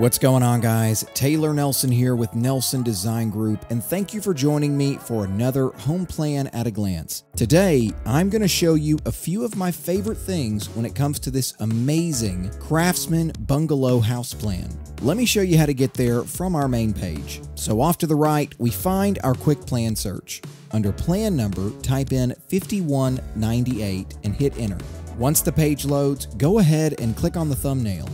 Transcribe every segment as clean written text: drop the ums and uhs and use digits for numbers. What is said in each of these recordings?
What's going on, guys? Taylor Nelson here with Nelson Design Group, and thank you for joining me for another home plan at a glance. Today, I'm going to show you a few of my favorite things when it comes to this amazing Craftsman Bungalow house plan. Let me show you how to get there from our main page. So off to the right, we find our quick plan search. Under plan number, type in 5198 and hit enter. Once the page loads, go ahead and click on the thumbnail.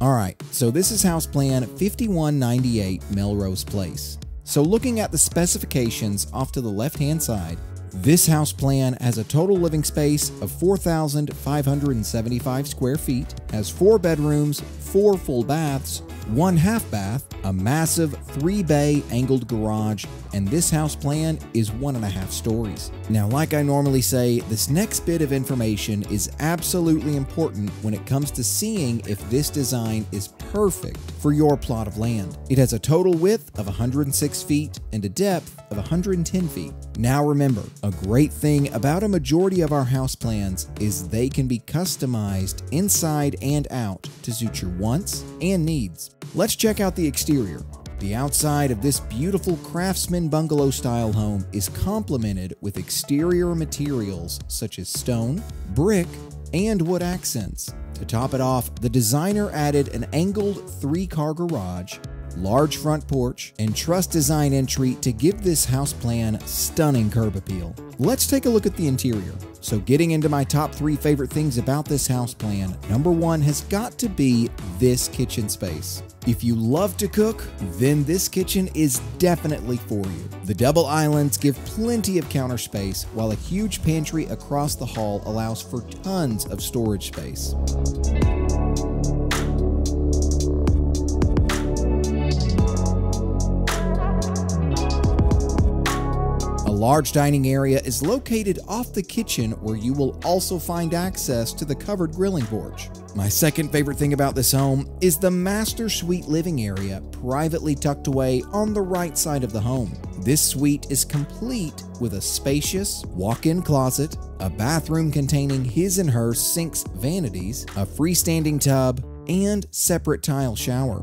Alright, so this is house plan 5198 Melrose Place. So looking at the specifications off to the left-hand side, this house plan has a total living space of 4,575 square feet, has 4 bedrooms, 4 full baths, 1 half bath, a massive 3-bay angled garage, and this house plan is 1.5 stories. Now, like I normally say, this next bit of information is absolutely important when it comes to seeing if this design is perfect for your plot of land. It has a total width of 106 feet and a depth of 110 feet. Now remember, a great thing about a majority of our house plans is they can be customized inside and out to suit your wants and needs. Let's check out the exterior. The outside of this beautiful Craftsman Bungalow style home is complemented with exterior materials such as stone, brick, and wood accents. To top it off, the designer added an angled 3-car garage, large front porch, and truss design entry to give this house plan stunning curb appeal. Let's take a look at the interior. So getting into my top 3 favorite things about this house plan, number 1 has got to be this kitchen space. If you love to cook, then this kitchen is definitely for you. The double islands give plenty of counter space, while a huge pantry across the hall allows for tons of storage space. The large dining area is located off the kitchen, where you will also find access to the covered grilling porch. My second favorite thing about this home is the master suite living area, privately tucked away on the right side of the home. This suite is complete with a spacious walk-in closet, a bathroom containing his and her sinks vanities, a freestanding tub, and separate tile shower.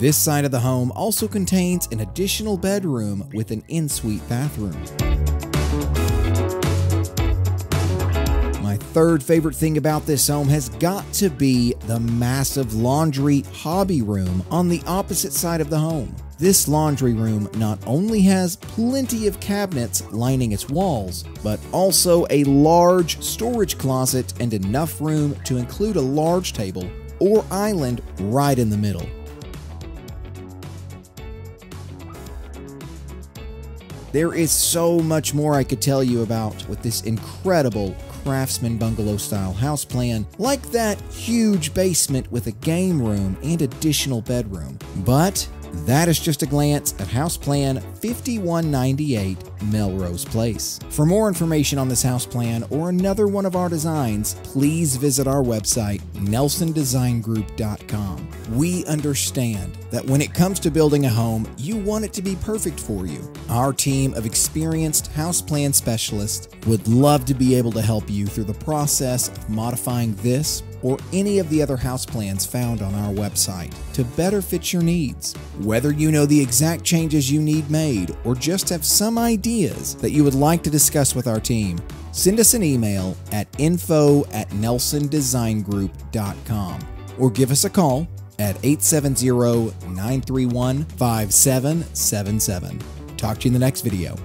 This side of the home also contains an additional bedroom with an ensuite bathroom. My third favorite thing about this home has got to be the massive laundry hobby room on the opposite side of the home. This laundry room not only has plenty of cabinets lining its walls, but also a large storage closet and enough room to include a large table or island right in the middle. There is so much more I could tell you about with this incredible Craftsman Bungalow style house plan, like that huge basement with a game room and additional bedroom. But that is just a glance at house plan 5198 Melrose Place. For more information on this house plan or another one of our designs, please visit our website, nelsondesigngroup.com. We understand that when it comes to building a home, you want it to be perfect for you. Our team of experienced house plan specialists would love to be able to help you through the process of modifying this or any of the other house plans found on our website to better fit your needs. Whether you know the exact changes you need made or just have some ideas that you would like to discuss with our team, send us an email at info@nelsondesigngroup.com or give us a call at 870-931-5777. Talk to you in the next video.